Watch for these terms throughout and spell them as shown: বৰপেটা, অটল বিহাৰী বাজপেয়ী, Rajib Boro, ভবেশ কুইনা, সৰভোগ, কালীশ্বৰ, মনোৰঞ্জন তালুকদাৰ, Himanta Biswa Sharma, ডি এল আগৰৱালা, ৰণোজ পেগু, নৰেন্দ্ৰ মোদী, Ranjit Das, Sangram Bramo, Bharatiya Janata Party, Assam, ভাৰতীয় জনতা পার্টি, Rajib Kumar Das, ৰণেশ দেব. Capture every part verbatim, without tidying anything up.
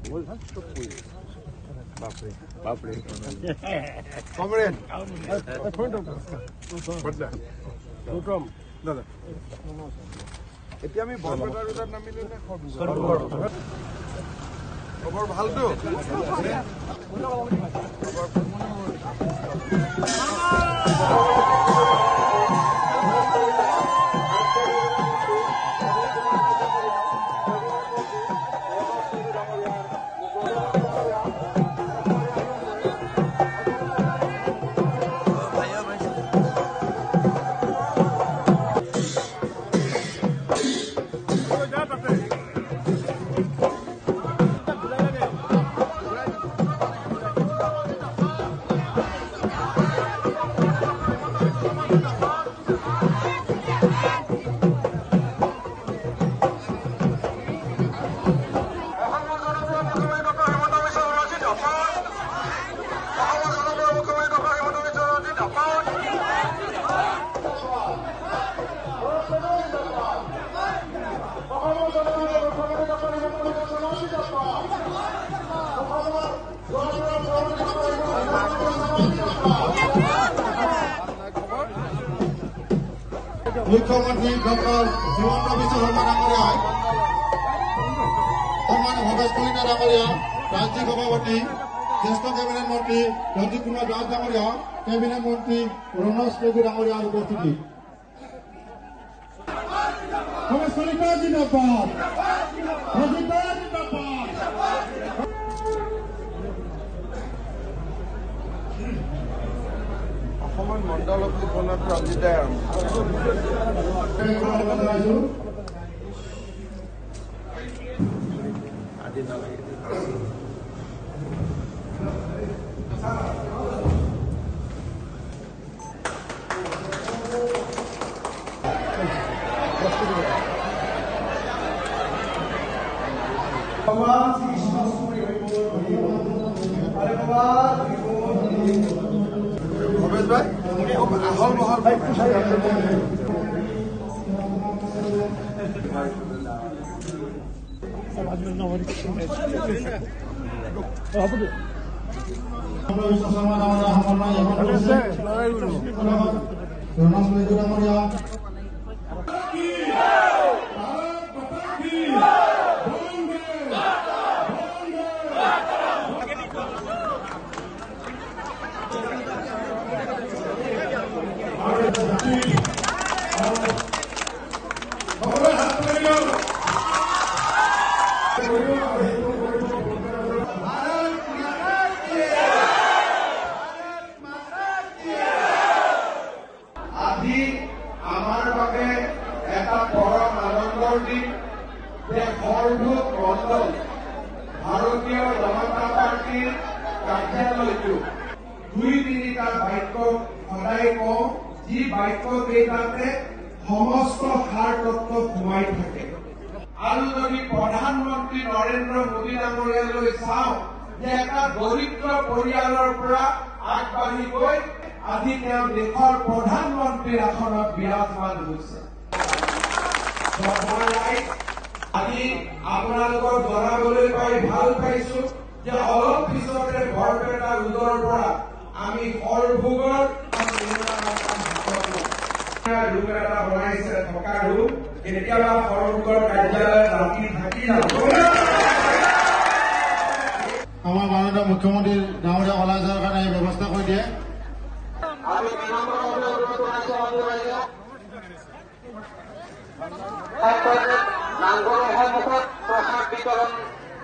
এতিয়া আমি বৰপেটা ৰোডত নামিলো নে খবৰ ভালতো মুখ্যমন্ত্রী ডক্টর হিমন্ত বিশ্ব শর্মা ডাঙরিয়া, সম্মানীয় ভবেশ কুইনা ডাঙরিয়া, রাজ্যিক সভাপতি জ্যেষ্ঠ ক্যাবিনেট মন্ত্রী রাজীব কুমার দাস ডাঙরিয়া, ক্যাবিনেট মন্ত্রী রণেশ দেব ডাঙরিয়ার উপস্থিতি। অসমৰ মণ্ডল উপকৰণটো আজি দায় আহল বহল ভারতীয় জনতা পার্টির কার্যালয়টো দুই তিনিটা বাক্য সদায় কওঁ, যি বাক্য কেইটাতে সমস্ত সাৰ তত্ত্ব সোমাই থাকে। আৰু যদি প্ৰধানমন্ত্ৰী নৰেন্দ্ৰ মোদী ডাঙৰীয়ালৈ চাওঁ, যে এটা দৰিদ্ৰ পৰিয়ালৰ পৰা আগবাঢ়ি গৈ আজি তেওঁ দেশৰ প্ৰধানমন্ত্ৰীৰ আসনত বিৰাজমান হৈছে। আজি আপোনালোকক জনাবলৈ পাই ভাল পাইছো যে অলপ পিছতে বৰপেটা ৰোডৰ পৰা আমি সৰভোগৰ ৰূপ এটা বনাইছে, থকা ৰূপ। কেতিয়াবা সৰভোগৰ কাৰ্যালয় ৰাতি থাকি যাব। আমাৰ মাননীয় মুখ্যমন্ত্ৰী ডাঙৰীয়া অলাজৰ কাৰণে এই ব্যৱস্থা কৰি দিয়ে। নামঘৰ সন্মুখত প্ৰসাদ বিতৰণ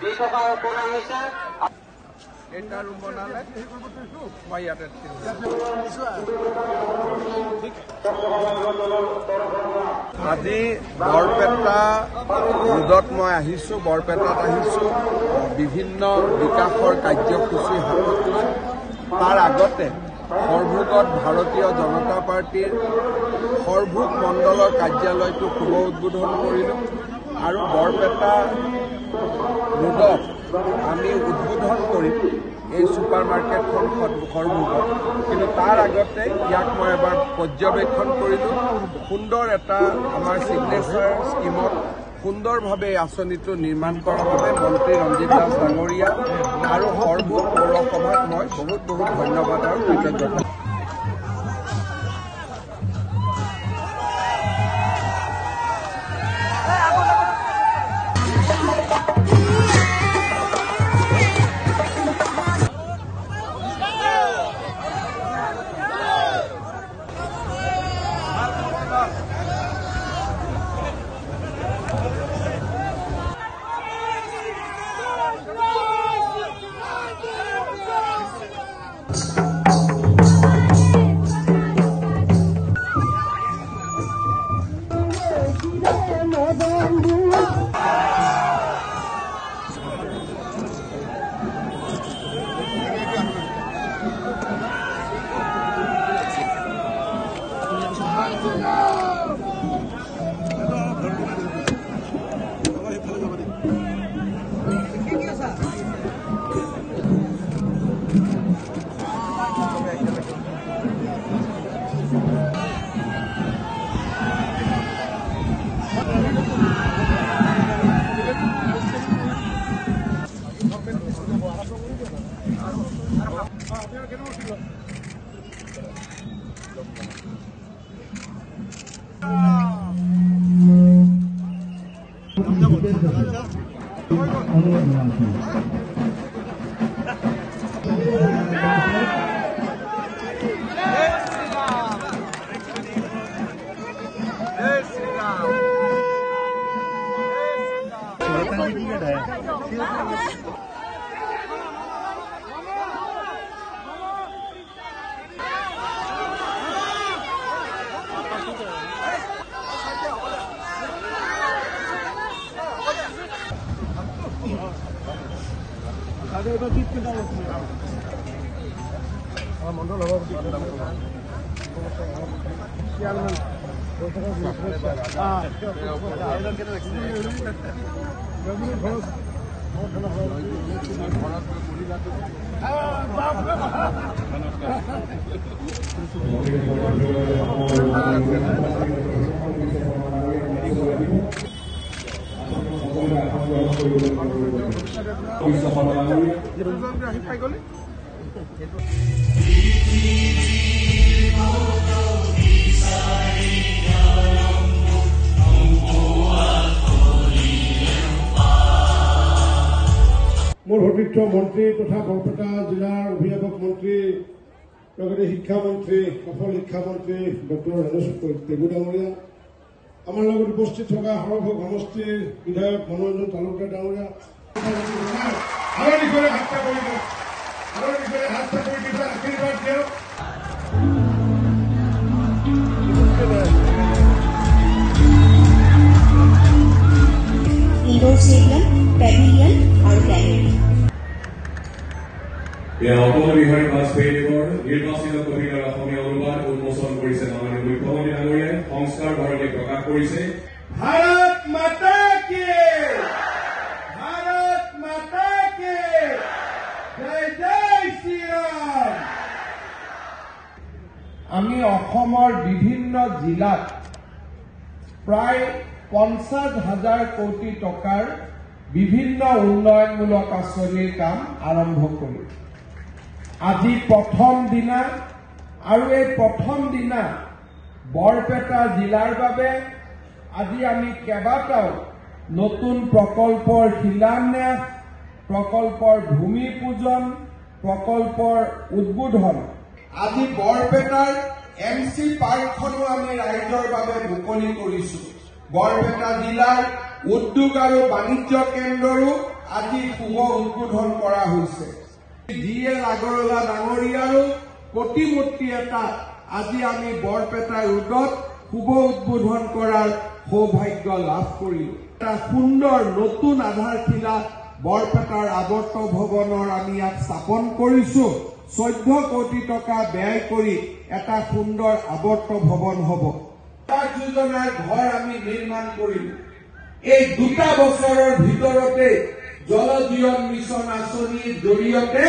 দি থকা কৰা হৈছে। এটা ৰুম বনালে মই ইয়াতে আজি বৰপেটা ৰোডত মই আহিছো, বৰপেটাত আহিছো বিভিন্ন বিকাশৰ কাৰ্যসূচী হাতত লৈ। তাৰ আগতে সৰভোগত ভাৰতীয় জনতা পাৰ্টিৰ সৰভোগ মণ্ডলৰ কাৰ্যালয়টো শুভ উদ্বোধন কৰিলো। আৰু বৰপেটা ৰোডত আমি উদ্বোধন কৰিম এই ছুপাৰ মাৰ্কেটখন সৰভোগত। কিন্তু তাৰ আগতে ইয়াক মই এবাৰ পৰ্যবেক্ষণ কৰিলোঁ। সুন্দৰ এটা আমাৰ চিগনেচাৰ স্কিমত সুন্দরভাবে আঁচনিটো নির্মাণ করার বাবে মন্ত্রী রঞ্জিত দাস ডাঙরিয়া আর সর্বোৎ পৌরসভাক মই বহুত বহুত ধন্যবাদ আর কৃতজ্ঞতা। মোৰ সতীৰ্থ মন্ত্ৰী তথা বৰপেটা জিলাৰ অভিভাৱক মন্ত্ৰী লগতে শিক্ষামন্ত্ৰী সফল শিক্ষামন্ত্ৰী ডক্টৰ ৰণেশ দেৱ ডাঙৰীয়া, আমাৰ লগত উপস্থিত থকা সৰ্বভোগ সমষ্টিৰ বিধায়ক মনোৰঞ্জন তালুকদাৰ ডাঙৰীয়া, আশীৰ্বাদ দিয়ক। অটল বিহাৰী বাজপেয়ীৰ নিৰ্বাচিত কবিতাৰ অসমীয়া অনুবাদ উন্মোচন কৰিছে মাননীয় মুখ্যমন্ত্ৰী ডাঙৰীয়াই। সংস্কাৰ ভাৰতে প্ৰকাশ কৰিছে ভাৰত মাতা কি ভাৰত মাতা কি জয় জয় শ্ৰীৰাম। আমি অসমৰ বিভিন্ন জিলাত প্ৰায় পঞ্চাশ হাজাৰ কোটি টকাৰ বিভিন্ন উন্নয়নমূলক আঁচনিৰ কাম আৰম্ভ কৰিলো। আজি প্ৰথম দিনা আৰু এই প্ৰথম দিনা বৰপেটা জিলাৰ বাবে আজি আমি কেইবাটাও নতুন প্ৰকল্পৰ শিলান্যাস, প্ৰকল্পৰ ভূমি পূজন, প্ৰকল্পৰ উদ্বোধন, আজি বৰপেটাৰ এম চি পাৰ্কখনো আমি ৰাইজৰ বাবে মুকলি কৰিছো। বৰপেটা জিলাৰ উদ্যোগ আৰু বাণিজ্য কেন্দ্ৰৰো আজি শুভ উদ্বোধন কৰা হৈছে। ডি এল আগৰৱালা ডাঙৰীয়াৰো প্ৰতিমূৰ্তি এটা আজি আমি বৰপেটা ৰোডত শুভ উদ্বোধন কৰাৰ সৌভাগ্য লাভ কৰিলো। এটা সুন্দৰ নতুন আধাৰশিলা বৰপেটাৰ আৱৰ্ত ভৱনৰ আমি ইয়াত স্থাপন কৰিছো। চৈধ্য কোটি টকা ব্যয় কৰি এটা সুন্দৰ আৱৰ্ত ভৱন হব। আৱাস যোজনাৰ ঘৰ আমি নিৰ্মাণ কৰিলো। এই দুটা বছৰৰ ভিতৰতে জল জীৱন মিছন আঁচনিৰ জৰিয়তে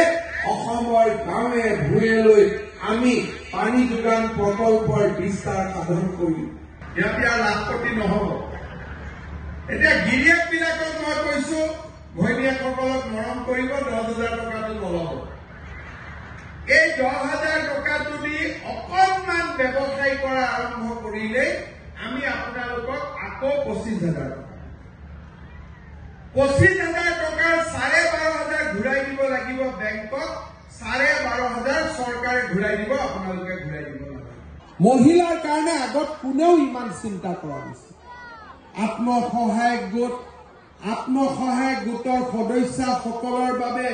অসমৰ গাঁৱে ভূঞেলৈ আমি পানী যোগান প্ৰকল্পৰ বিস্তাৰ সাধন কৰিলো। ইয়াতে লাখ কোটি নহব, এতিয়া গিৰিয়েক বিলাকক মই কৈছো ভৈনীয়েকসকলক মৰম কৰিব দহ হাজাৰ টকাটো নলব। এই দহ হাজাৰ টকা তুমি অকণমান ব্যৱসায় কৰা আৰম্ভ কৰিলেই আমি আপোনালোকক আকৌ পঁচিশ হাজাৰ টকা পঁচিশ হাজাৰ টকাৰ চাৰে বাৰ হাজাৰ ঘূৰাই দিব লাগিব বেংকক, চাৰে বাৰ হাজাৰ চৰকাৰে ঘূৰাই দিব, আপোনালোকে ঘূৰাই দিব নালাগে। মহিলাৰ কাৰণে আগত কোনেও ইমান চিন্তা কৰা নাছিল। আত্মসহায়ক গোট আত্মসহায়ক গোটৰ সদস্যাসকলৰ বাবে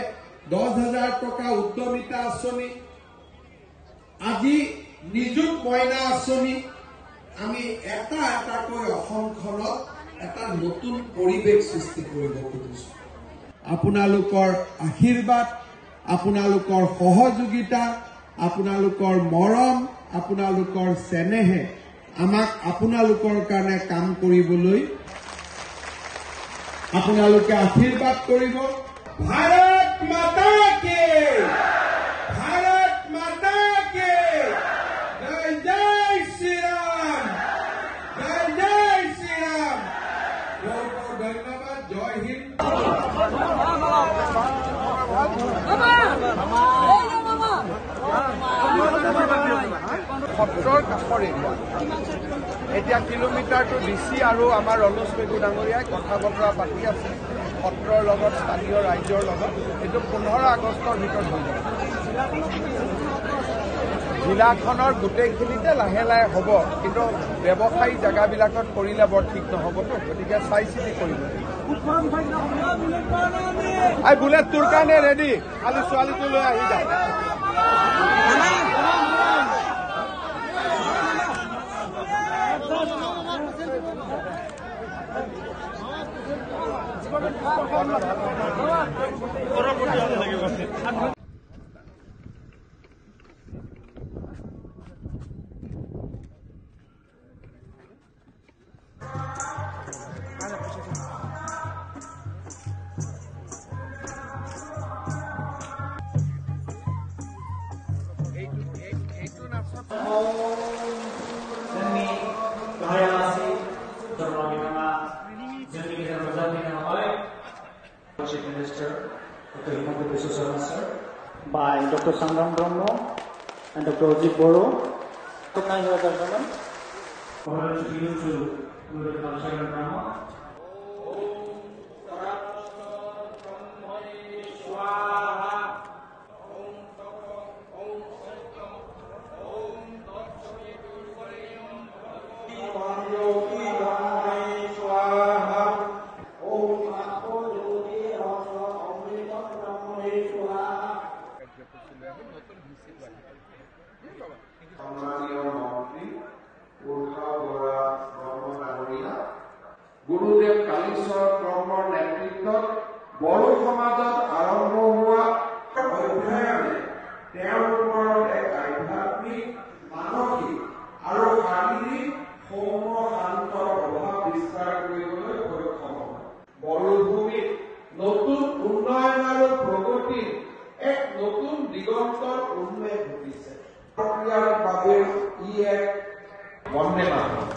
দহ হাজাৰ টকা উদ্যমিতা আঁচনি, আজি নিযুত মইনা আঁচনি, আমি এটা এটাকৈ অসমখনত এটা নতুন পৰিৱেশ সৃষ্টি কৰিব খুজিছো। আপোনালোকৰ আশীৰ্বাদ, আপোনালোকৰ সহযোগিতা, আপোনালোকৰ মৰম, আপোনালোকৰ চেনেহে আমাক আপোনালোকৰ কাৰণে কাম কৰিবলৈ আপোনালোকে আশীৰ্বাদ কৰিব। ভাৰত মাতা কি, ভাৰত মাতা কি, জয় জয় শ্ৰীৰাম, জয় জয় শ্ৰীৰাম। বহুত বহুত ধন্যবাদ, জয় হিন্দ। সত্ৰৰ কাষৰ এৰিয়া এতিয়া কিলোমিটাৰটো ডিচি আৰু আমাৰ ৰণোজ পেগু ডাঙৰীয়াই কথা বতৰা পাতি আছে সত্ৰৰ লগত, স্থানীয় ৰাইজৰ লগত। এইটো পোন্ধৰ আগষ্টৰ ভিতৰত হৈ যাব। জিলাখনৰ গোটেইখিনিতে লাহে লাহে হ'ব, কিন্তু ব্যৱসায়ী জেগাবিলাকত কৰিলে বৰ ঠিক নহ'বতো, গতিকে চাই চিতি কৰিব লাগিব। বুলেট তোৰ কাৰণে ৰেডি, খালি ছোৱালীটো লৈ আহি যাওঁ। Chief Minister Doctor Himanta Biswa Sharma sir, by Doctor Sangram Bramo and Doctor Rajib Boro. Honourable tribute to Doctor Sangram Bramo. গুৰুদেৱ কালীশ্বৰৰ কৰ্মৰ নেতৃত্বত বড়ো সমাজত আৰম্ভ হোৱা অধ্যয়নে তেওঁৰ ওপৰত এক আধ্যাত্মিক, মানসিক আৰু শাৰীৰিক সৌম্য শান্তৰ প্ৰভাৱ বিস্তাৰ কৰিবলৈ সক্ষম হয়। মৰুভূমিত নতুন উন্নয়ন আৰু প্ৰগতিৰ এক নতুন দিগন্তৰ উন্মেষ ঘটিছে। প্ৰক্ৰিয়াৰ বাবে ই এক বন্দে মাতৰম।